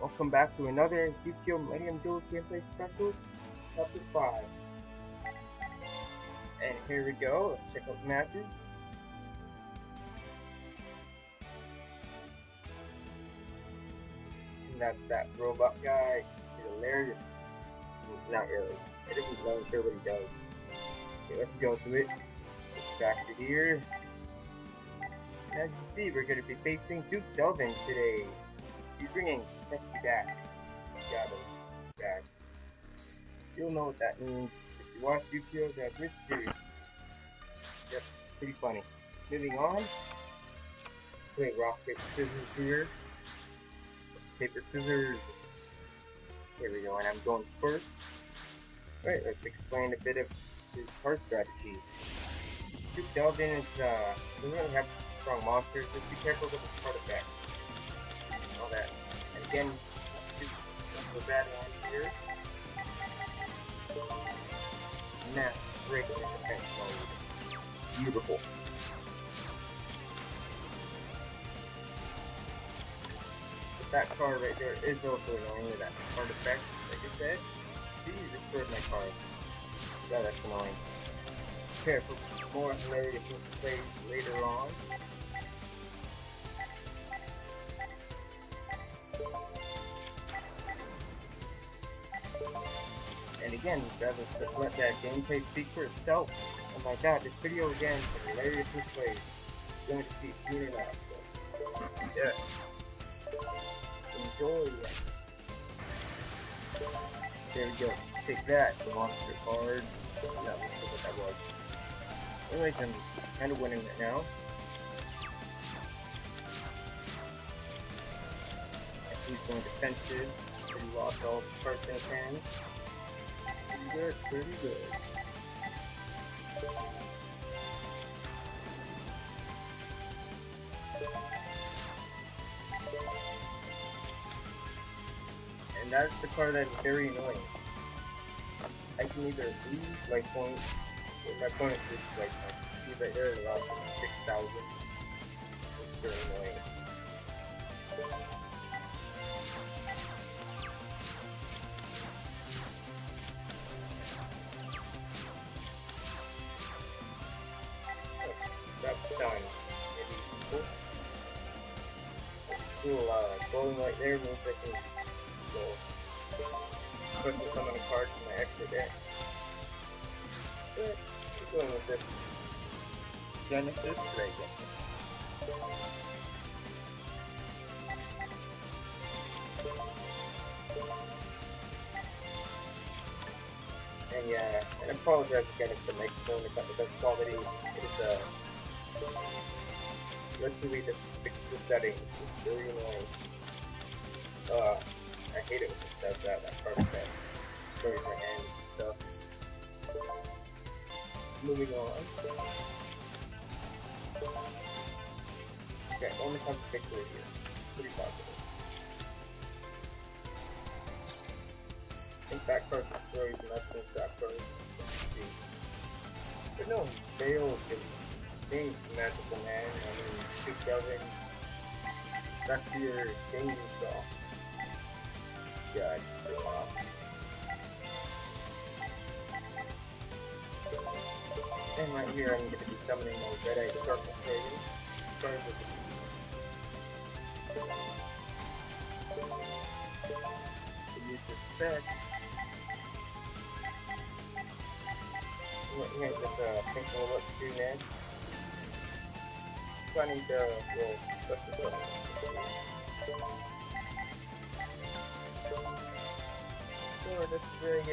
Welcome back to another Yu-Gi-Oh! Millennium Duel gameplay special, chapter 5. And here we go, let's check out the matches. And that's that robot guy, he's hilarious. Not really, I didn't really sure what he does. Okay, let's go to it. Let's back to here. And as you see, we're going to be facing Duke Delvin today. He's bringing sexy back. Got him. Back. You'll know what that means if you watch Yu-Gi-Oh! The Adventure Series. Yep, pretty funny. Moving on. Play rock, paper, scissors here. Paper, scissors. Here we go, and I'm going first. Alright, let's explain a bit of his card strategies. Duke Delvin is, doesn't really have strong monsters, just be careful with his card effect. All that. And again, the bad one here. And that's great in defense mode. Beautiful. But that card right there is also annoying with that card effect, like I said. See, you destroyed my card. Yeah, that's annoying. Prepare for more hilarious plays later on. And again, guys, just let that gameplay speak for itself. Oh my god, this video again is hilarious to play. You're going to see it here now. Yes. Enjoy it. There we go. Take that, the monster card. No, I don't know what that was. Anyways, I'm kind of winning right now. He's going defensive. He lost all the parts in his hand. Pretty good, pretty good. And that's the card that's very annoying. I can either lose my point, or my opponent loses my point. See right there, it allows me 6,000. It's very annoying. That's done. Maybe cool, bowling right there means I can go put some of the cards in my extra deck. But I'm going with this Genesis Dragon. And yeah, and I apologize again if the microphone is not the best quality. It is a let's delete the fixture settings. It's really annoying. I hate it when it does that. That part of that destroys my hand and stuff. Moving on. Okay, only have a fixture here. Pretty positive. I think that card destroys and that's going to that card. But no, fails. Things magical man, I mean, Duke Delvin, back to your thing yourself. Yeah, I just threw off. And right here I'm going to be summoning my Red Eye Circle Trading. Starting with the use respect. Let me just think about what to do next. I need to let's just go. So this is very good.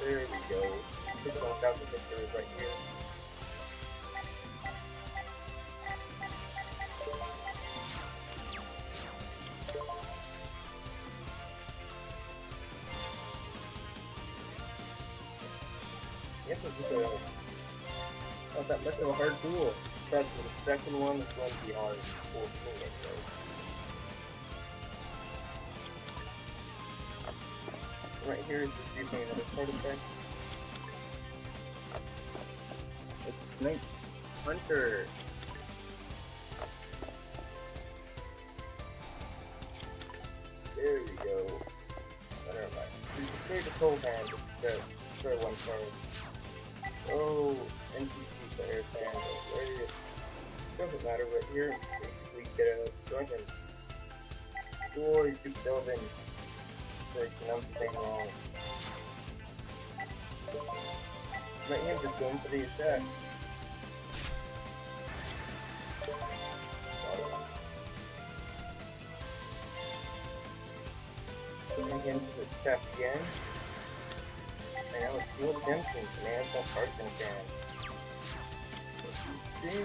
There we go. This one got the victory right here. I guess this is not that much of a hard duel. But the second one is going to be hard. Right here is just using another card effect. Night Hunter. There we go. Never mind. We cleared the cold hand for one turn. Oh, NPC player fans are hilarious. Doesn't matter what here, we get a dungeon. Boy, Duke Delvin. There's nothing wrong. My hand is going for the attack. Again to the attack again. And I was still tempting, man. That's hard to understand. Let's see.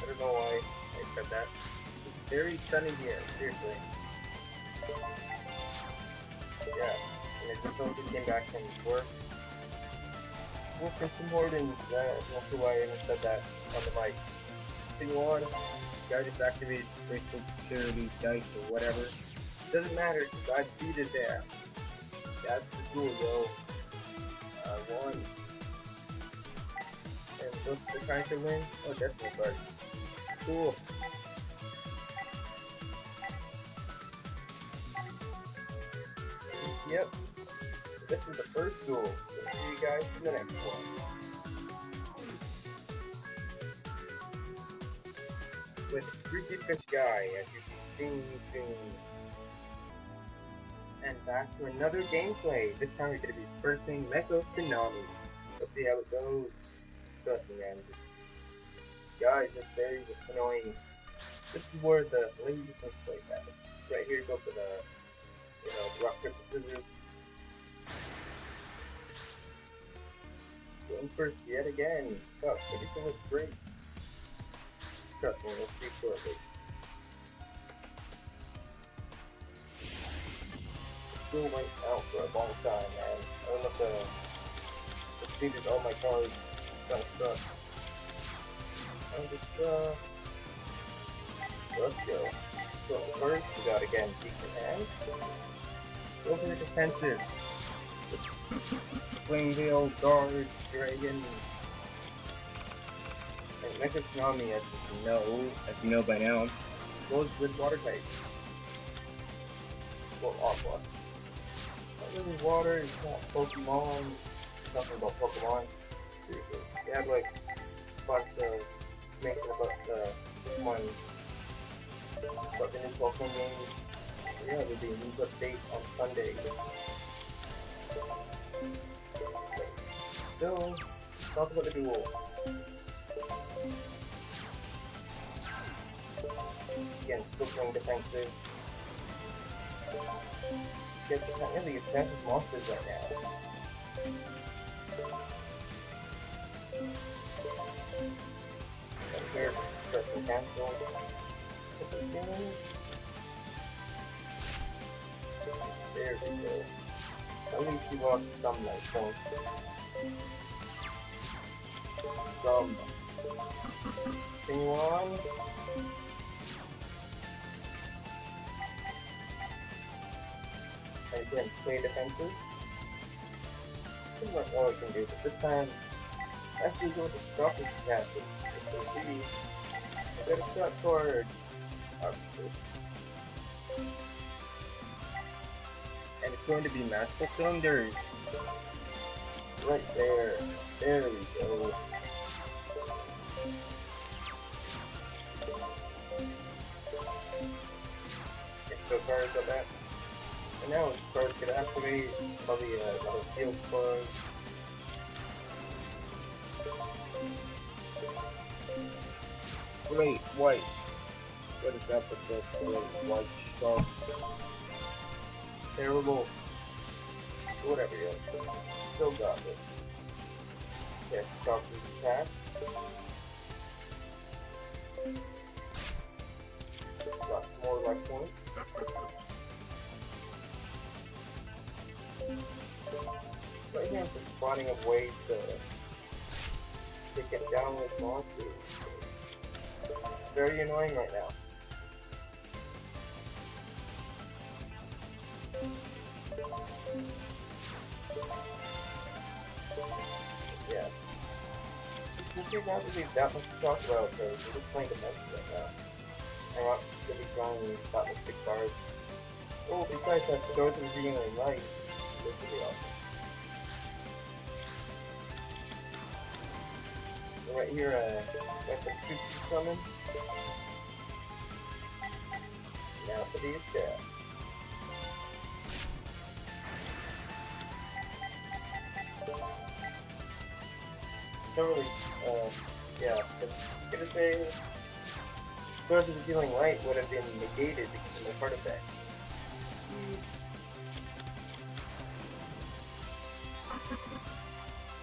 I don't know why I said that. It's very sunny here, seriously. Yeah, and I just don't think came back from work. We'll press some more than that. That's why I even said that on the mic. On, guy just activated special security dice or whatever. Doesn't matter because I beat it there. That's the cool though. I won. And what's the kind to win? Oh, definitely cards. Cool. Yep. This is the first duel. We'll see you guys in the next one. With Freaky Fish Guy, as you can see. And back to another gameplay. This time we're going to be bursting Mako Tsunami. Let's see how it goes. Trust me, man. Guys, this very annoying. This is where the lady can play that. Right here, go for the, you know, rock, paper, scissors. Going first yet again. Fuck, everything was great. Trust me, we'll see shortly. Still went out for a long time, man. I don't know if I defeated all my cards. Kind of sucks. I'm just, let's go. So first, we got again, decent hand. Go for the defensive. Swing the old guard, dragon. And Mako Tsunami, as you know by now, goes with water type. Well, aqua. Not really water, it's not Pokemon. Nothing about Pokemon. Seriously. They had like a bunch of information about the Pokemon, about the new Pokemon games. Yeah, there'll be a news update on Sunday. So, let's talk about the duel. Again, still playing defensive. Because it's not really defensive monsters right now. Right here, start to cancel. There we go. At least you lost some light, don't you? Some. Continue on. And again, play defenses. Pretty much all I can do, but this time, I actually go with the stalking capacity. It's so easy. I gotta start toward obviously. And it's going to be Master Cylinders. Right there. There we go. Get so far as that. And now it's cards gonna activate, probably another field card. Great white. What is that with the great white stuff? Terrible. Whatever you have. Still got it. Yes, stop the attack. Got some more life points. Right here I'm just spotting up ways to get down with monsters. It's very annoying right now. This is not going to be that much to talk about, because we're just playing the message right now. And we're going to be going with that much big cards. Oh, besides that, for those of you being in light, this will be awesome. So right here, that's a Duke Summon. Now for these guys. Don't really, yeah, I'm gonna say, Swords of the Healing Light would have been negated because of the artifact.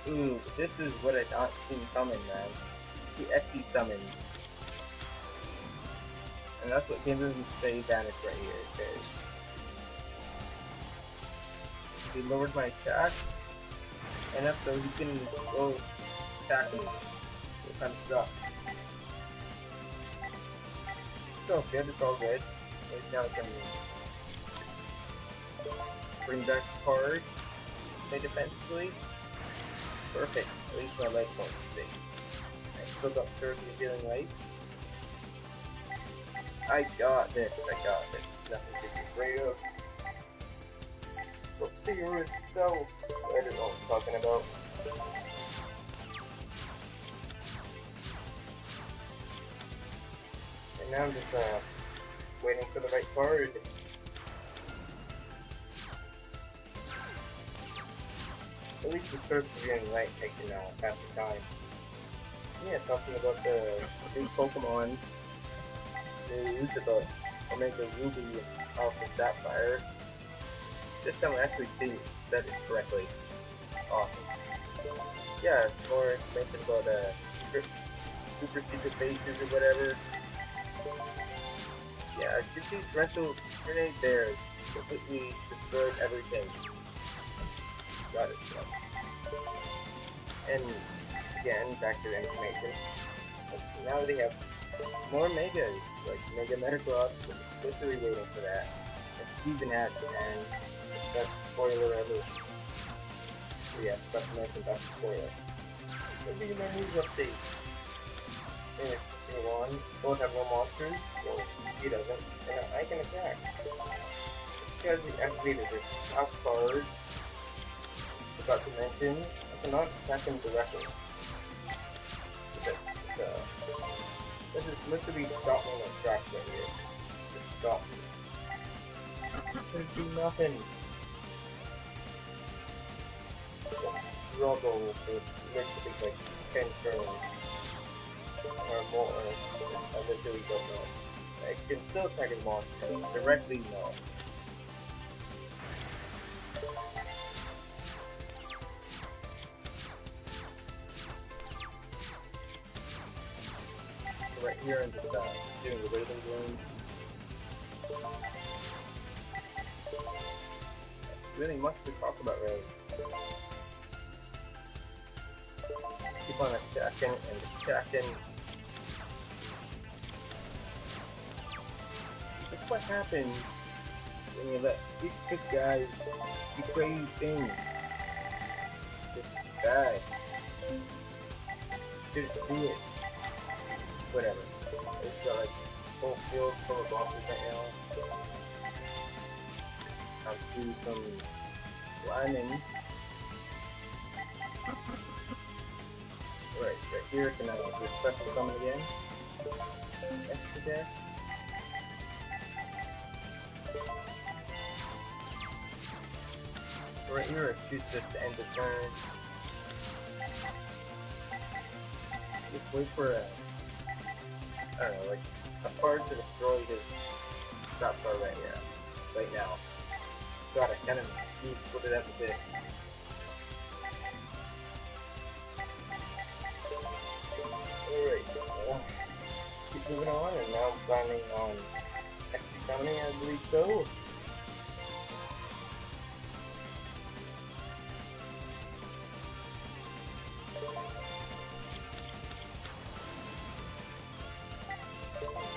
Ooh, this is what I not seen summon, man. The FC summon. And that's what gives him say vanish right here, it says. He lowered my attack enough so he can go attack me. It kind of sucks. It's all good, it's all good. It's now coming in. Bring back the card. Play defensively. Perfect. At least my life won't be safe. I still got Swords of the Healing Light. I got this, I got this. Nothing to be afraid of. But figure it out. I don't know what I'm talking about. And now I'm just waiting for the right card. At least the Swords of the Healing Light taking half the time. Yeah, talking about the new Pokémon. They use about Omega Ruby and Alpha Sapphire. This time I actually said it correctly. Awesome. Yeah, more information about super secret bases or whatever. Yeah, just these rental grenade bears completely destroyed everything. Got it. And again, back to the information. Now they have more Megas, like Mega Metacross, but I'm literally waiting for that. Steven has, and that's spoiler ever. So yeah, that's mentioned, that's spoiler. Let me get my moves update. Anyway, continue on. Both have no monsters, so he doesn't, and I can attack. Because we activated his top card, forgot to mention, I cannot attack him directly. So that's, this is literally stopping on the track right here. Just stop me. Just do nothing. We all go with literally like 10 turns or more. I literally don't know. I can still attack a monster directly, no. Right here and just doing the waiting room. That's really much to talk about, right? Keep on attacking and attacking. That's what happens when you let these guys do crazy things. This guy just do it. Whatever. It's got like full field full of bosses right now. I'll do some climbing. Right, right here, can I do a special summon again? Extra deck. Right here, I choose this to end the turn. Just wait for a I don't know, like, a card to destroy his top card right here, right now. God, I kind of need to put it up a bit. Alright, so, keep moving on, and now I'm planning on X-Economy, I believe so.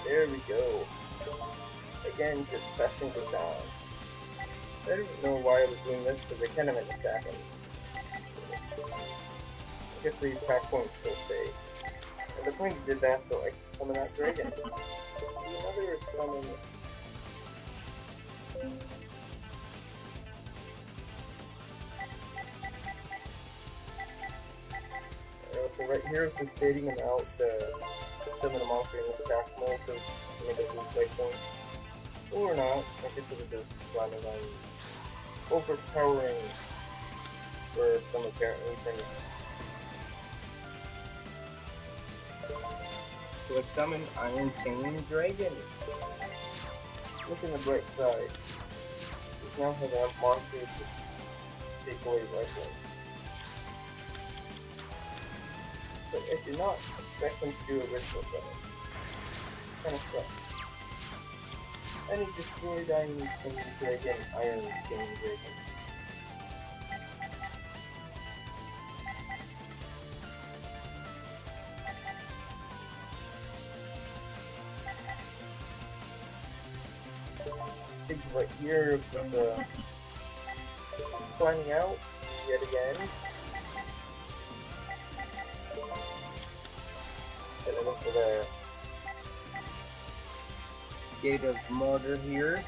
There we go. Again, just pressing the down. I don't know why I was doing this, because I kind of ended up attacking. just leave attack points for save. And the point did that, so I can summon that dragon. Another summon. So right here is just dating him out to summon a monster in the attack mode, so make it lose attack points. Or not, I guess it was just rather than overpowering for some apparently thing. So let's summon Iron Canyon Dragon. Look in the bright side. We now have monsters to take away rifles. So I did not expect them to do a ritual summon. Kinda sucks. And it destroyed Iron King Dragon, Iron King Dragon. I think right here from the climbing out yet again. And I look for the Gate of Martyr here.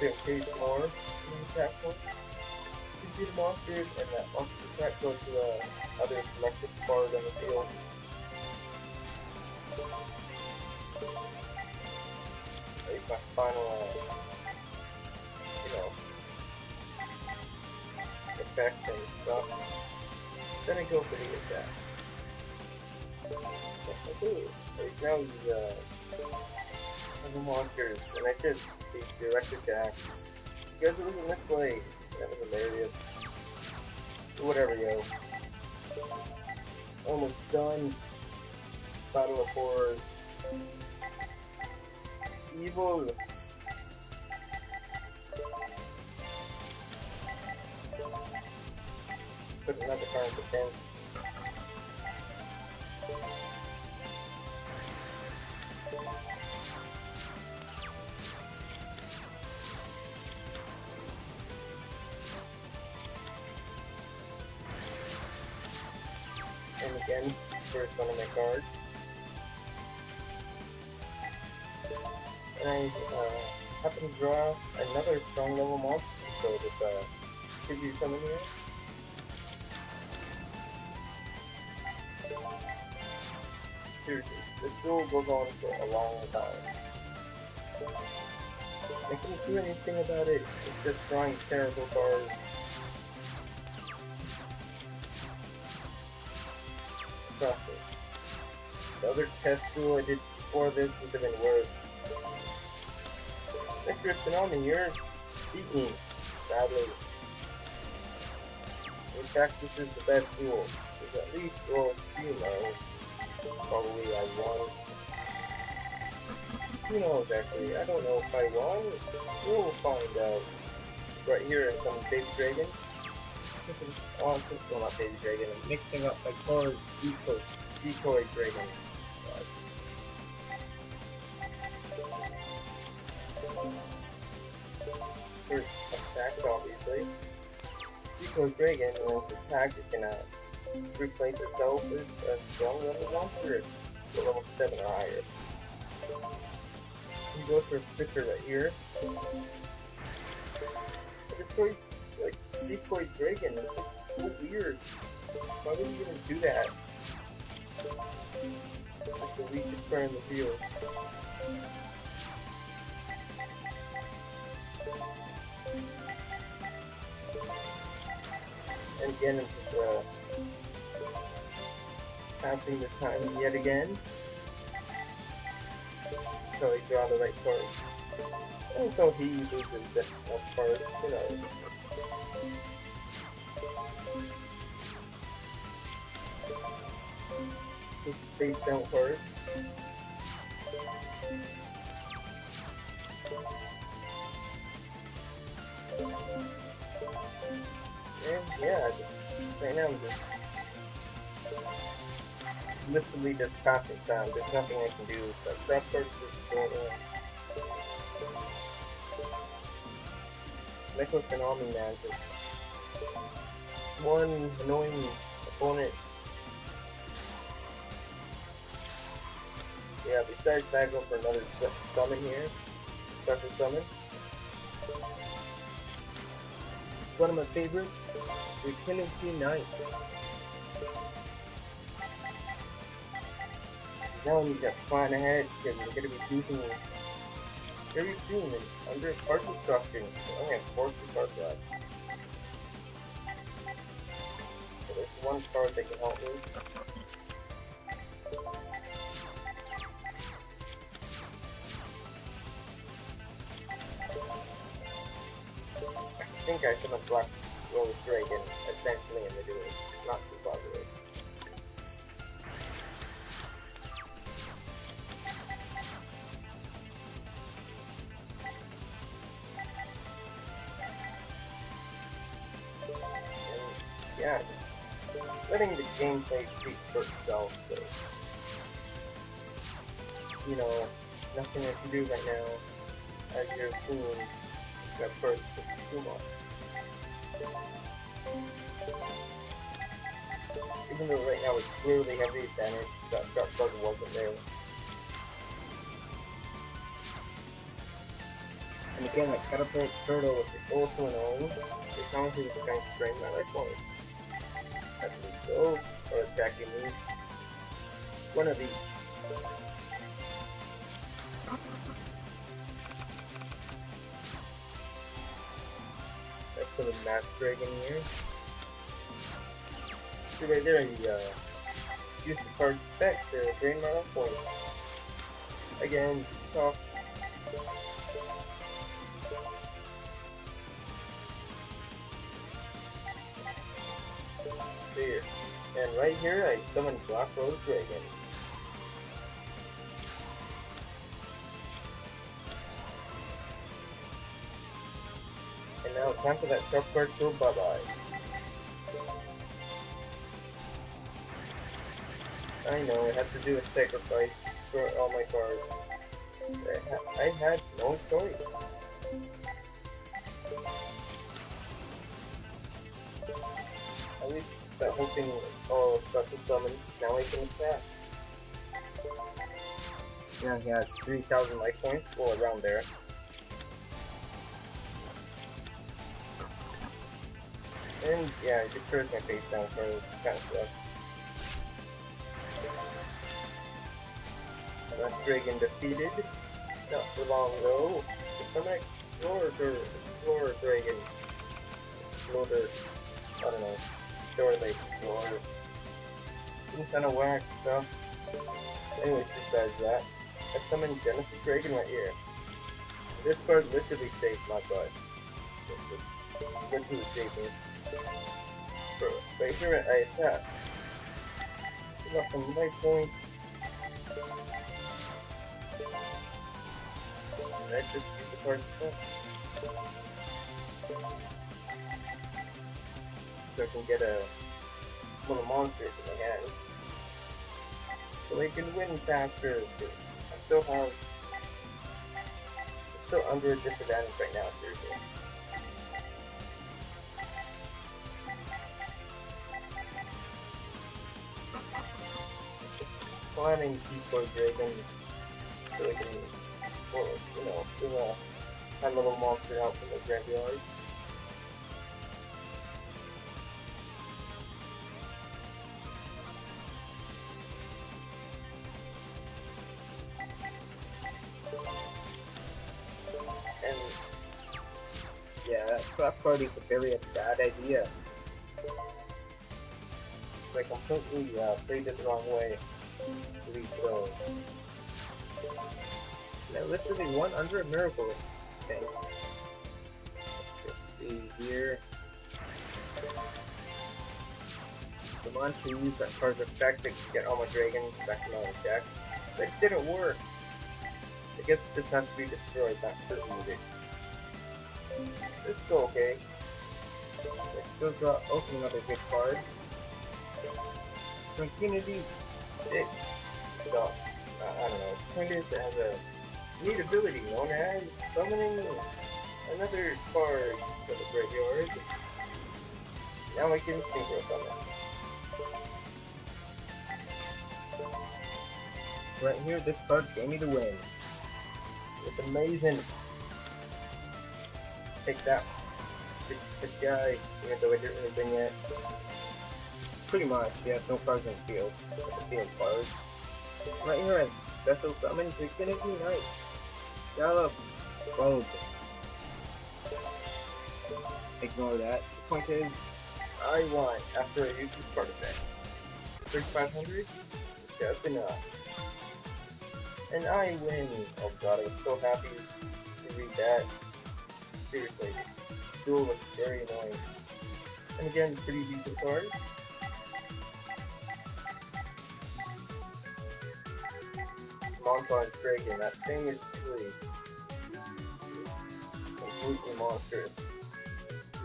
Gate of Martyr in the attack point. You can see the monsters, and that monster attack goes to the other selected card on the field. I use my final, effect and stuff. Then I go for the attack. That's my boost. It's now the, the monsters, and I did the direct attack. You guys are losing this blade. That was hilarious. Whatever, yo. Almost done. Battle of Horrors. Evil. Put another card in defense. And again, first one of my cards. And I happen to draw another strong level monster, so just give you some in here. Seriously, this duel goes on for a long time. I can't do anything about it, it's just drawing terrible cards. The other test duel I did before this would have been worse. Mr. Tsunami, you're speaking badly. In fact, this is the best duel. There's at least roll a few low. Probably I won. Who knows actually? I don't know if I won. We'll find out. Right here is some baby dragon. Oh, well, not baby dragon. I'm mixing up my cards. Decoy dragon. First attack, obviously. Decoy dragon, when it's attacked, it can replace itself with a strong level monster, so level 7 or higher. You go for a picture right here. Decoy, like, Decoy dragon, it's so weird. Why would you even do that? Like the weakest part in the field. And again, it's just passing the time yet again. So I draw the right card. And so he uses this card, you know. These don't hurt. And yeah, right now I'm just literally just passing time. There's nothing I can do. So that person is going on. Mako Tsunami man, just one annoying opponent. Yeah, we start back up for another summon here. Special summon. One of my favorites, Regency Knight. Now we got flying ahead because we're gonna be using it very soon under Sparkle Structure. I'm gonna force the card out. So there's one card that can help me. I think I should have blocked Rose Dragon essentially in the duel. Not too popular. Yeah, letting the gameplay speak for itself, but you know, nothing I can do right now as you're seeing that first Pokemon. Even though right now we clearly have the advantage, that bug wasn't there. And again, like Catapult Turtle, which is also an old, it's honestly the kind of strength that I call it. That's a go, or attacking move. One of these. That's for the Mass Dragon here. See right there, he used the card back to drain my off point. Again, soft. Here. And right here, I summon Black Rose Dragon. And now time for that tough card to bye bye. I know, I have to do a sacrifice for all my cards. I had no choice. At least that whole thing, oh, special summon, now I can attack. Yeah, he has 3,000 life points, well, around there. And yeah, it just turns my face down for kind of stuff. And that's Dragon defeated. Not for long though. Become an Explorer Dragon. Explorer, I don't know. Some kind of whack stuff. Anyways, besides that, I summoned Genesis Dragon right here. This card literally saved my butt. Literally saved me. Right here, I attack. Give up some life points. And I just use the card stuff. So I can get a little monster in my hand. So they can win faster, but I still have... I'm still under a disadvantage right now, seriously. Planning T4 Dragon, so I can, well, you know, do a little monster out from the graveyard. Cross party is a very bad idea. I completely played it the wrong way. So. And I literally won under a miracle. Okay. Let's see here. The on to use that card's effect to get all my dragons back in my deck. But it didn't work. I guess it just has to be destroyed, not certainly. It's still okay. Let's still draw open another good card. Continuity, it sucks. I don't know. Point is it has a neat ability known as summoning another card to the graveyard. Now I can synchro summon. right here, this card gave me the win. It's amazing. Take that. This guy, even though I didn't really win yet. Pretty much, he has no cards in the field. It's a field card. Right here, I special summon Infinity Knight. Gallop. Ignore that. The point is, I won after I used this card effect. 3500? Just enough. And I win! Oh god, I was so happy to read that. Seriously, this duel was very annoying. And again, pretty decent card. Monpon's Dragon, that thing is really completely monstrous.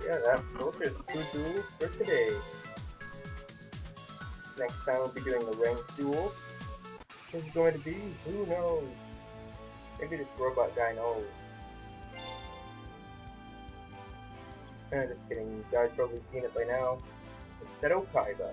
Yeah, those are two duels for today. Next time we'll be doing the ranked duel. Who's it going to be? Who knows? Maybe this robot guy knows. Nah, just kidding. You guys probably seen it by now. It's Seto Kaiba.